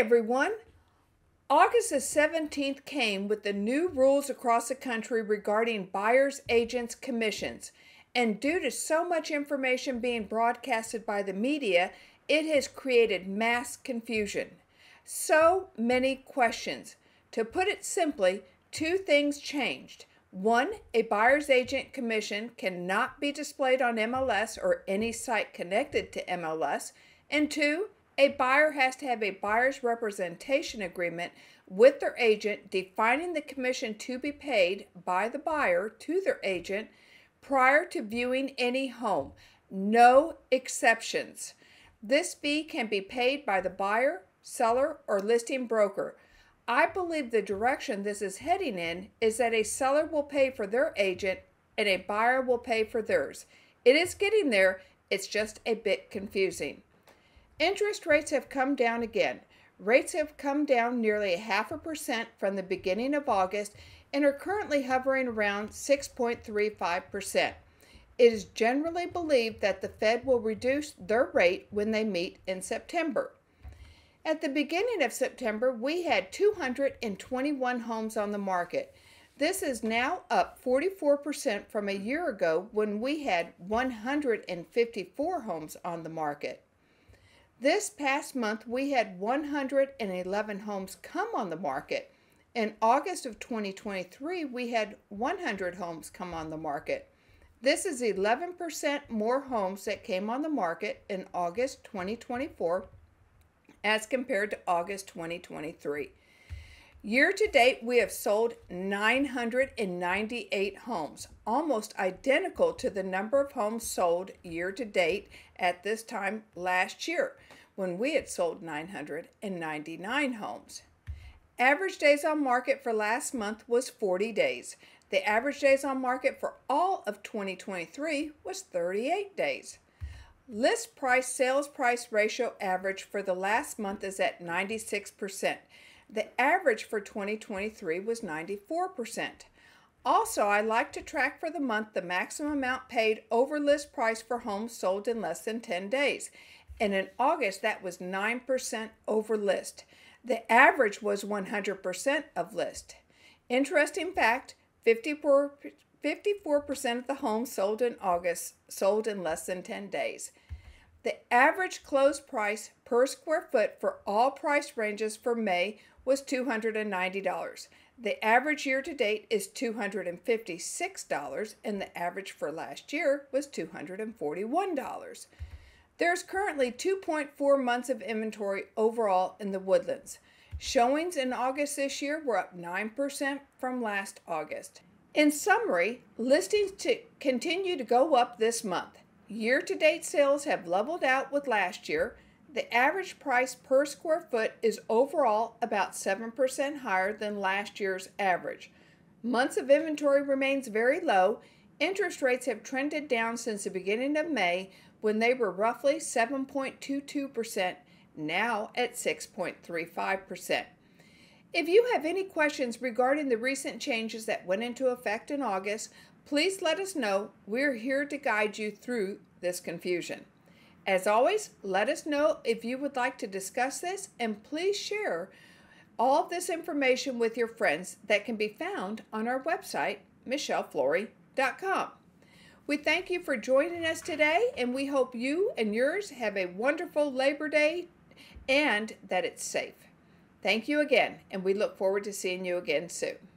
everyone. August the 17th came with the new rules across the country regarding buyers, agents, commissions. And due to so much information being broadcasted by the media, it has created mass confusion. So many questions. To put it simply, two things changed. One, a buyer's agent commission cannot be displayed on MLS or any site connected to MLS. And two, a buyer has to have a buyer's representation agreement with their agent defining the commission to be paid by the buyer to their agent prior to viewing any home. No exceptions. This fee can be paid by the buyer, seller, or listing broker. I believe the direction this is heading in is that a seller will pay for their agent and a buyer will pay for theirs. It is getting there, it's just a bit confusing. Interest rates have come down again. Rates have come down nearly 0.5% from the beginning of August and are currently hovering around 6.35%. It is generally believed that the Fed will reduce their rate when they meet in September. At the beginning of September, we had 221 homes on the market. This is now up 44% from a year ago when we had 154 homes on the market. This past month, we had 111 homes come on the market. In August of 2023, we had 100 homes come on the market. This is 11% more homes that came on the market in August 2024 as compared to August 2023. Year to date, we have sold 998 homes, almost identical to the number of homes sold year to date at this time last year, when we had sold 999 homes. Average days on market for last month was 40 days. The average days on market for all of 2023 was 38 days. List price sales price ratio average for the last month is at 96%. The average for 2023 was 94%. Also, I like to track for the month the maximum amount paid over list price for homes sold in less than 10 days. And in August, that was 9% over list. The average was 100% of list. Interesting fact, 54% of the homes sold in August sold in less than 10 days. The average closed price per square foot for all price ranges for May was $290. The average year to date is $256, and the average for last year was $241. There's currently 2.4 months of inventory overall in the Woodlands. Showings in August this year were up 9% from last August. In summary, listings continue to go up this month. Year-to-date sales have leveled out with last year. The average price per square foot is overall about 7% higher than last year's average. Months of inventory remains very low. Interest rates have trended down since the beginning of May when they were roughly 7.22%, now at 6.35%. If you have any questions regarding the recent changes that went into effect in August, please let us know. We're here to guide you through this confusion. As always, let us know if you would like to discuss this, and please share all this information with your friends that can be found on our website, michelleflory.com. We thank you for joining us today, and we hope you and yours have a wonderful Labor Day and that it's safe. Thank you again, and we look forward to seeing you again soon.